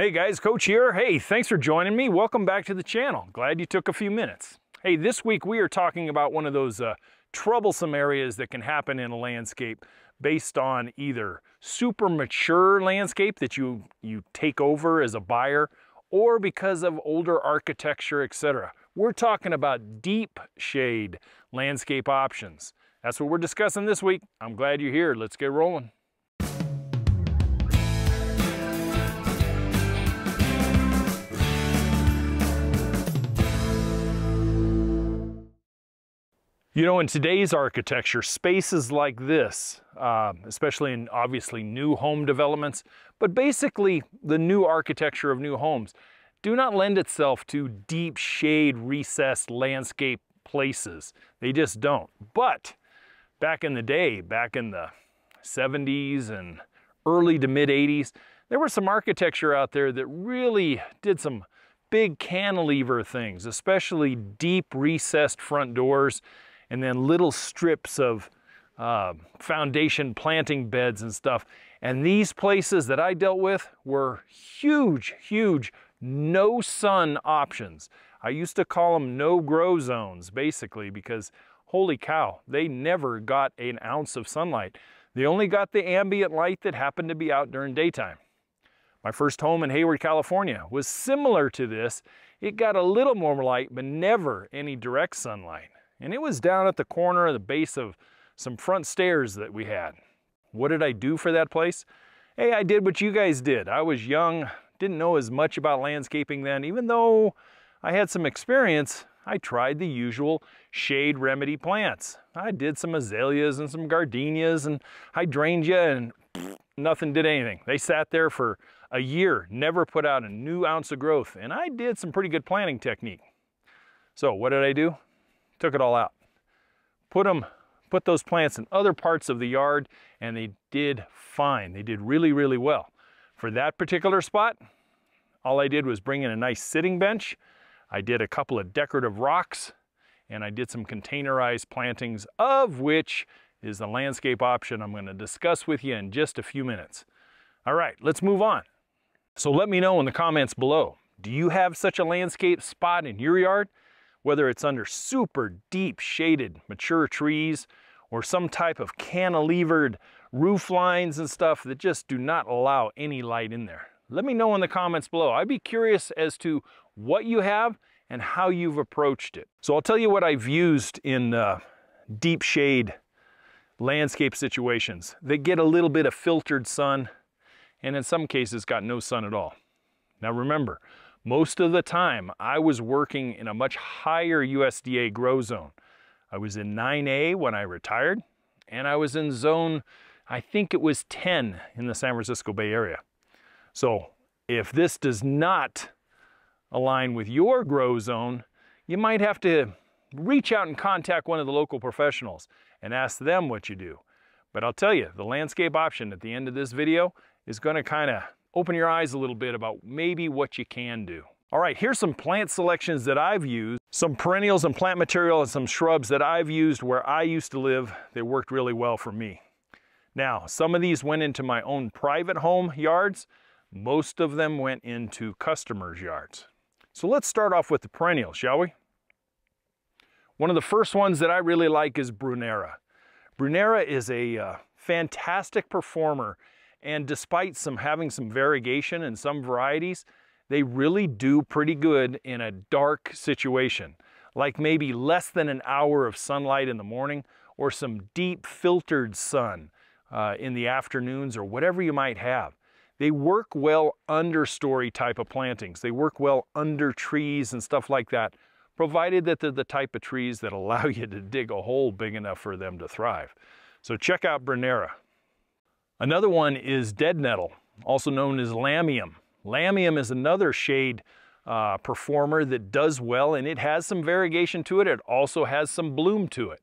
Hey guys, Coach here. Hey, thanks for joining me. Welcome back to the channel. Glad you took a few minutes. Hey, this week we are talking about one of those troublesome areas that can happen in a landscape based on either super mature landscape that you take over as a buyer or because of older architecture, etc. We're talking about deep shade landscape options. That's what we're discussing this week. I'm glad you're here. Let's get rolling. You know, in today's architecture, spaces like this, especially in obviously new home developments, but basically the new architecture of new homes, do not lend itself to deep shade, recessed landscape places. They just don't. But back in the day, back in the 70s and early to mid 80s, there was some architecture out there that really did some big cantilever things, especially deep recessed front doors, and then little strips of foundation planting beds and stuff. And these places that I dealt with were huge, huge no sun options. I used to call them no grow zones, basically, because holy cow, they never got an ounce of sunlight. They only got the ambient light that happened to be out during daytime. My first home in Hayward, California was similar to this. It got a little more light, but never any direct sunlight. And it was down at the corner of the base of some front stairs that we had. What did I do for that place? Hey, I did what you guys did. I was young, didn't know as much about landscaping then. Even though I had some experience, I tried the usual shade remedy plants. I did some azaleas and some gardenias and hydrangea, and nothing did anything. They sat there for a year, never put out a new ounce of growth. And I did some pretty good planting technique. So what did I do? Took it all out. Put those plants in other parts of the yard, and they did fine. They did really, really well. For that particular spot, all I did was bring in a nice sitting bench. I did a couple of decorative rocks, and I did some containerized plantings, of which is the landscape option I'm going to discuss with you in just a few minutes. All right, let's move on. So let me know in the comments below, do you have such a landscape spot in your yard? Whether it's under super deep shaded mature trees or some type of cantilevered roof lines and stuff that just do not allow any light in there. Let me know in the comments below. I'd be curious as to what you have and how you've approached it. So I'll tell you what I've used in deep shade landscape situations. They get a little bit of filtered sun, and in some cases got no sun at all. Now remember, most of the time, I was working in a much higher USDA grow zone. I was in 9A when I retired, and I was in zone, I think it was 10 in the San Francisco Bay Area. So if this does not align with your grow zone, you might have to reach out and contact one of the local professionals and ask them what you do. But I'll tell you, the landscape option at the end of this video is going to kind of open your eyes a little bit about maybe what you can do. All right, here's some plant selections that I've used, some perennials and plant material and some shrubs that I've used where I used to live. They worked really well for me. Now, some of these went into my own private home yards. Most of them went into customers' yards. So let's start off with the perennials, shall we? One of the first ones that I really like is Brunnera. Brunnera is a fantastic performer. And despite having some variegation in some varieties, they really do pretty good in a dark situation, like maybe less than an hour of sunlight in the morning or some deep filtered sun in the afternoons or whatever you might have. They work well understory type of plantings. They work well under trees and stuff like that, provided that they're the type of trees that allow you to dig a hole big enough for them to thrive. So check out Brunnera. Another one is dead nettle, also known as lamium. Lamium is another shade performer that does well, and it has some variegation to it. It also has some bloom to it.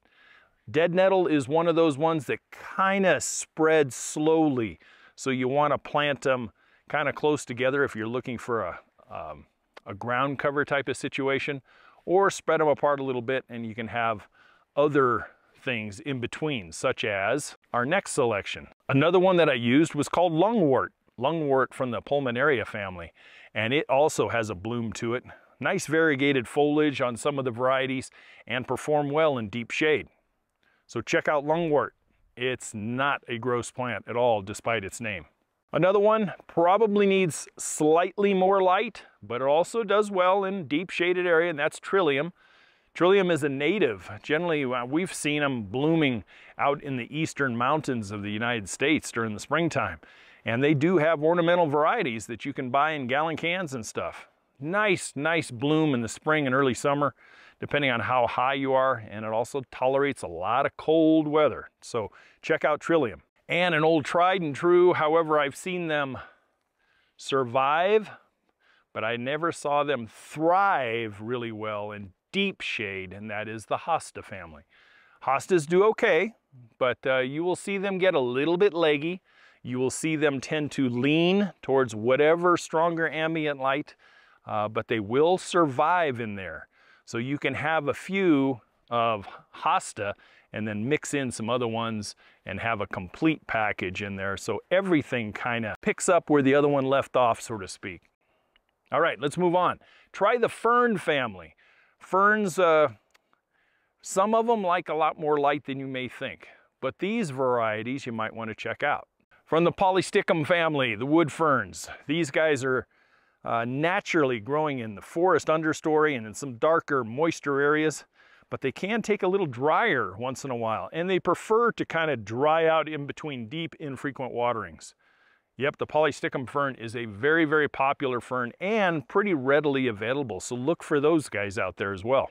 Dead nettle is one of those ones that kind of spreads slowly. So you want to plant them kind of close together if you're looking for a ground cover type of situation, or spread them apart a little bit and you can have other things in between, such as our next selection. Another one that I used was called lungwort. lungwort from the pulmonaria family, and it also has a bloom to it. Nice variegated foliage on some of the varieties and perform well in deep shade. So check out lungwort. It's not a gross plant at all, despite its name. Another one probably needs slightly more light, but it also does well in deep shaded area, and that's Trillium. Trillium is a native. Generally, we've seen them blooming out in the eastern mountains of the United States during the springtime. And they do have ornamental varieties that you can buy in gallon cans and stuff. Nice bloom in the spring and early summer, depending on how high you are, and it also tolerates a lot of cold weather. So check out Trillium. And an old tried and true, however, I've seen them survive, but I never saw them thrive really well in deep shade, and that is the hosta family. Hostas do okay, but you will see them get a little bit leggy. You will see them tend to lean towards whatever stronger ambient light, but they will survive in there. So you can have a few of hosta and then mix in some other ones and have a complete package in there. So everything kind of picks up where the other one left off, so to speak. All right, let's move on. Try the fern family. Ferns, some of them like a lot more light than you may think, but these varieties you might want to check out. From the Polystichum family, the wood ferns. These guys are naturally growing in the forest understory and in some darker, moister areas, but they can take a little drier once in a while, and they prefer to kind of dry out in between deep, infrequent waterings. Yep, the Polystichum fern is a very popular fern and pretty readily available, so look for those guys out there as well.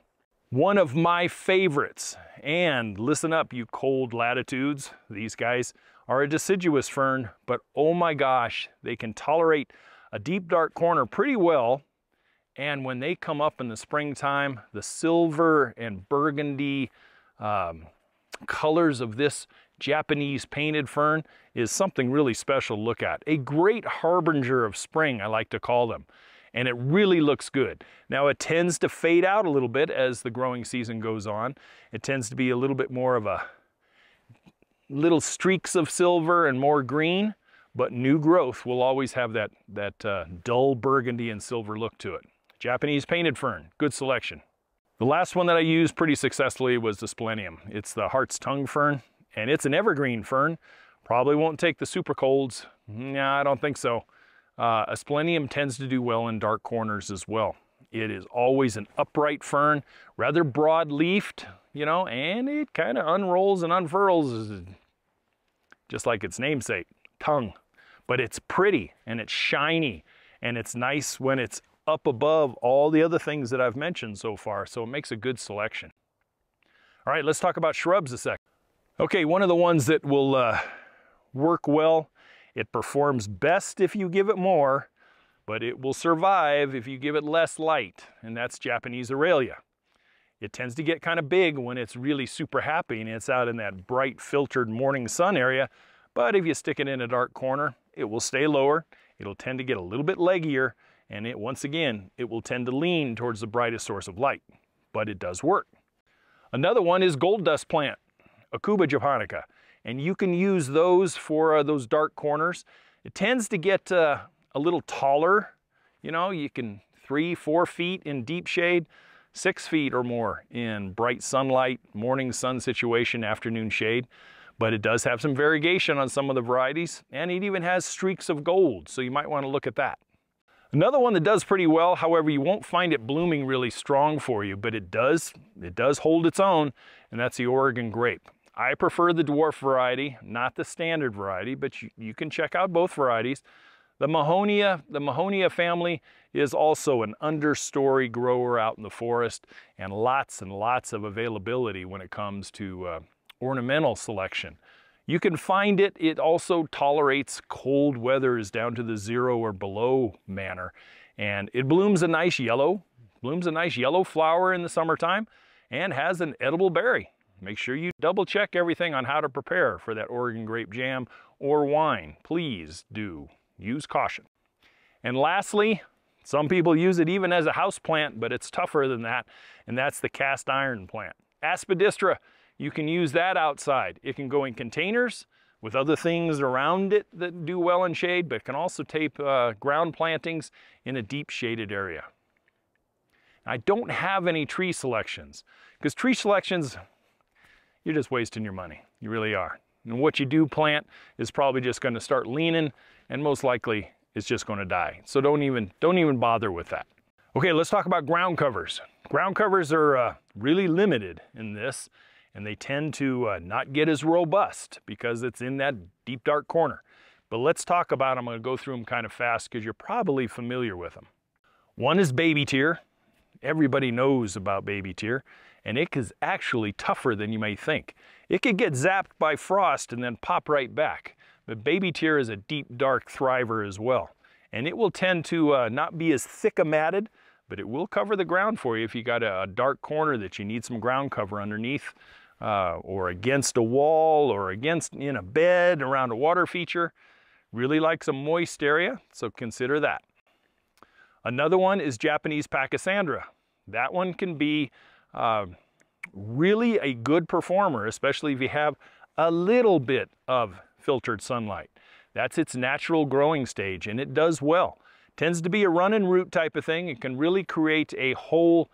One of my favorites, and listen up, you cold latitudes, these guys are a deciduous fern, but oh my gosh, they can tolerate a deep dark corner pretty well, and when they come up in the springtime, the silver and burgundy colors of this Japanese painted fern is something really special to look at. A great harbinger of spring, I like to call them, and it really looks good. Now it tends to fade out a little bit as the growing season goes on. It tends to be a little bit more of a little streaks of silver and more green, but new growth will always have that dull burgundy and silver look to it. Japanese painted fern, good selection. The last one that I used pretty successfully was the Splenium. It's the heart's tongue fern, and it's an evergreen fern. Probably won't take the super colds. Nah, I don't think so. A Splenium tends to do well in dark corners as well. It is always an upright fern, rather broad leafed, you know, and it kind of unrolls and unfurls, just like its namesake, tongue. But it's pretty and it's shiny and it's nice when it's up above all the other things that I've mentioned so far, so it makes a good selection. All right, let's talk about shrubs a sec. Okay, one of the ones that will work well, it performs best if you give it more, but it will survive if you give it less light, and that's Japanese Aurelia. It tends to get kind of big when it's really super happy and it's out in that bright filtered morning sun area, but if you stick it in a dark corner, it will stay lower, it'll tend to get a little bit leggier, and it, once again, it will tend to lean towards the brightest source of light, but it does work. Another one is gold dust plant, Akuba japonica, and you can use those for those dark corners. It tends to get a little taller, you know, you can 3-4 feet in deep shade, 6 feet or more in bright sunlight, morning sun situation, afternoon shade. But it does have some variegation on some of the varieties, and it even has streaks of gold, so you might want to look at that. Another one that does pretty well, however, you won't find it blooming really strong for you, but it does hold its own, and that's the Oregon grape. I prefer the dwarf variety, not the standard variety, but you can check out both varieties. The Mahonia family is also an understory grower out in the forest, and lots of availability when it comes to ornamental selection. You can find it. It also tolerates cold weathers down to the 0 or below manner, and it blooms a nice yellow flower in the summertime and has an edible berry. Make sure you double check everything on how to prepare for that Oregon grape jam or wine. Please do use caution. And lastly, some people use it even as a house plant, but it's tougher than that, and that's the cast iron plant, Aspidistra. You can use that outside. It can go in containers, with other things around it that do well in shade, but can also take ground plantings in a deep shaded area. I don't have any tree selections, because tree selections, you're just wasting your money. You really are. And what you do plant is probably just going to start leaning, and most likely it's just going to die. So don't even bother with that. Okay, let's talk about ground covers. Ground covers are really limited in this, and they tend to not get as robust because it's in that deep dark corner. But let's talk about them. I'm going to go through them kind of fast because you're probably familiar with them. One is baby tier. Everybody knows about baby tier, and it is actually tougher than you may think. It could get zapped by frost and then pop right back. But baby tier is a deep dark thriver as well, and it will tend to not be as thick a matted, but it will cover the ground for you if you got a dark corner that you need some ground cover underneath, or against a wall, or against in a bed around a water feature. Really likes a moist area, so consider that. Another one is Japanese Pachysandra. That one can be really a good performer, especially if you have a little bit of filtered sunlight. That's its natural growing stage, and it does well. Tends to be a run and root type of thing. It can really create a whole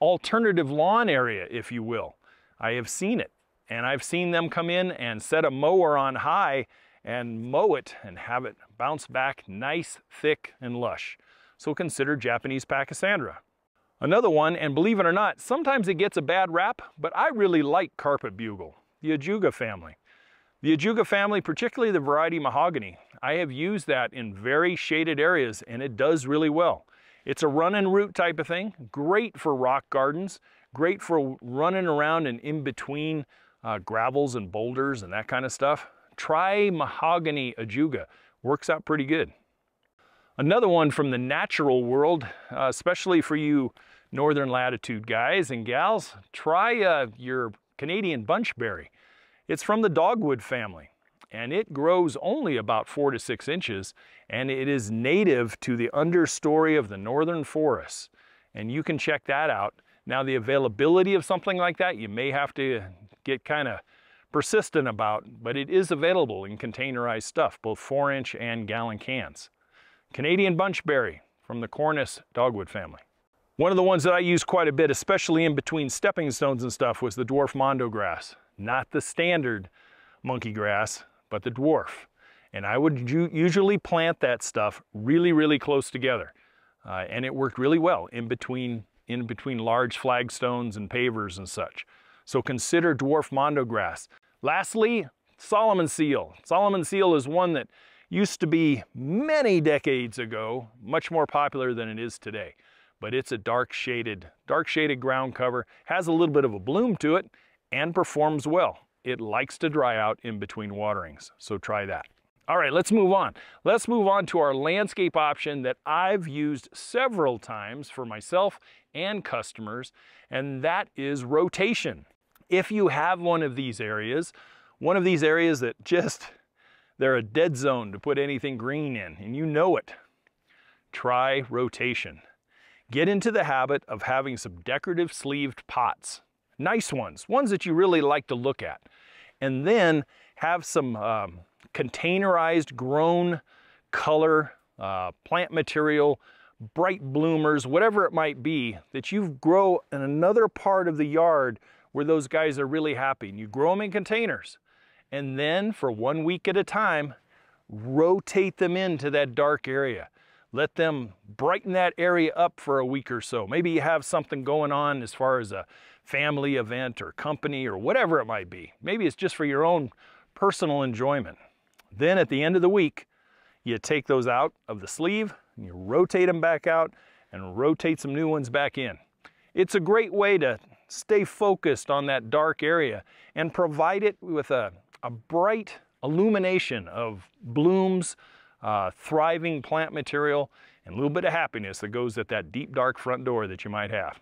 alternative lawn area, if you will. I have seen it, and I've seen them come in and set a mower on high and mow it and have it bounce back nice, thick, and lush. So consider Japanese Pachysandra. Another one, and believe it or not, sometimes it gets a bad rap, but I really like carpet bugle, the ajuga family. The ajuga family, particularly the variety mahogany, I have used that in very shaded areas, and it does really well. It's a run and root type of thing, great for rock gardens, great for running around and in between gravels and boulders and that kind of stuff. Try mahogany ajuga, works out pretty good. Another one from the natural world, especially for you northern latitude guys and gals, try your Canadian bunchberry. It's from the dogwood family, and it grows only about 4 to 6 inches, and it is native to the understory of the northern forests, and you can check that out. Now, the availability of something like that, you may have to get kind of persistent about, but it is available in containerized stuff, both 4-inch and gallon cans. Canadian bunchberry from the Cornus dogwood family. One of the ones that I use quite a bit, especially in between stepping stones and stuff, was the dwarf mondo grass. Not the standard monkey grass, but the dwarf. And I would usually plant that stuff really, really close together. And it worked really well in between large flagstones and pavers and such. So consider dwarf mondo grass. Lastly, Solomon seal. Solomon seal is one that used to be many decades ago, much more popular than it is today. But it's a dark shaded ground cover, has a little bit of a bloom to it, and performs well. It likes to dry out in between waterings, so try that. All right, let's move on. Let's move on to our landscape option that I've used several times for myself and customers, and that is rotation. If you have one of these areas that just, they're a dead zone to put anything green in, and you know it, try rotation. Get into the habit of having some decorative sleeved pots. Nice ones, ones that you really like to look at. And then have some containerized grown color, plant material, bright bloomers, whatever it might be, that you grow in another part of the yard where those guys are really happy. And you grow them in containers. And then for 1 week at a time, rotate them into that dark area. Let them brighten that area up for a week or so. Maybe you have something going on as far as a family event or company or whatever it might be. Maybe it's just for your own personal enjoyment. Then at the end of the week, you take those out of the sleeve and you rotate them back out and rotate some new ones back in. It's a great way to stay focused on that dark area and provide it with a bright illumination of blooms, thriving plant material, and a little bit of happiness that goes at that deep dark front door that you might have.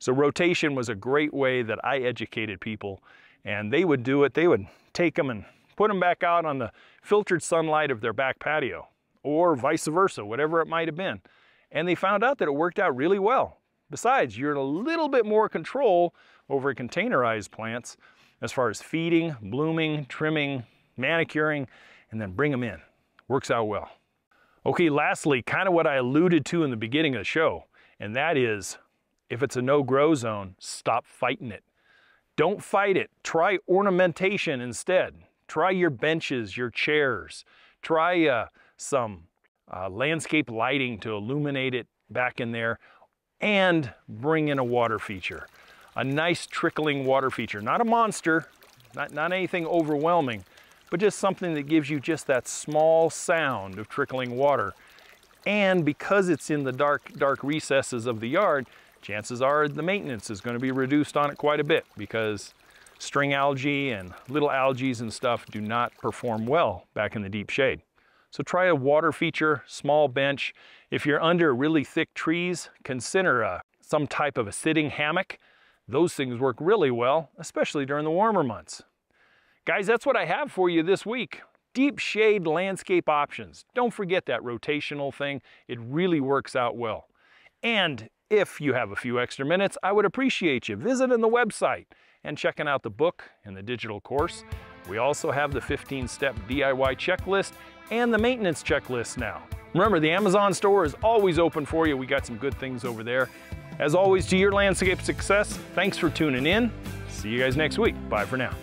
So rotation was a great way that I educated people, and they would do it. They would take them and put them back out on the filtered sunlight of their back patio, or vice versa, whatever it might have been. And they found out that it worked out really well. Besides, you're in a little bit more control over containerized plants as far as feeding, blooming, trimming, manicuring, and then bring them in. Works out well. Okay, lastly, kind of what I alluded to in the beginning of the show, and that is, if it's a no-grow zone, stop fighting it. Don't fight it. Try ornamentation instead. Try your benches, your chairs. Try some landscape lighting to illuminate it back in there, and bring in a water feature. A nice trickling water feature. Not a monster, not anything overwhelming, but just something that gives you just that small sound of trickling water. And because it's in the dark recesses of the yard, chances are the maintenance is going to be reduced on it quite a bit, because string algae and little algae and stuff do not perform well back in the deep shade. So try a water feature, small bench. If you're under really thick trees, consider some type of a sitting hammock. Those things work really well, especially during the warmer months. Guys, that's what I have for you this week. Deep shade landscape options. Don't forget that rotational thing. It really works out well. And if you have a few extra minutes, I would appreciate you visiting the website and checking out the book and the digital course. We also have the 15-step DIY checklist and the maintenance checklist now. Remember, the Amazon store is always open for you. We got some good things over there. As always, to your landscape success, thanks for tuning in. See you guys next week. Bye for now.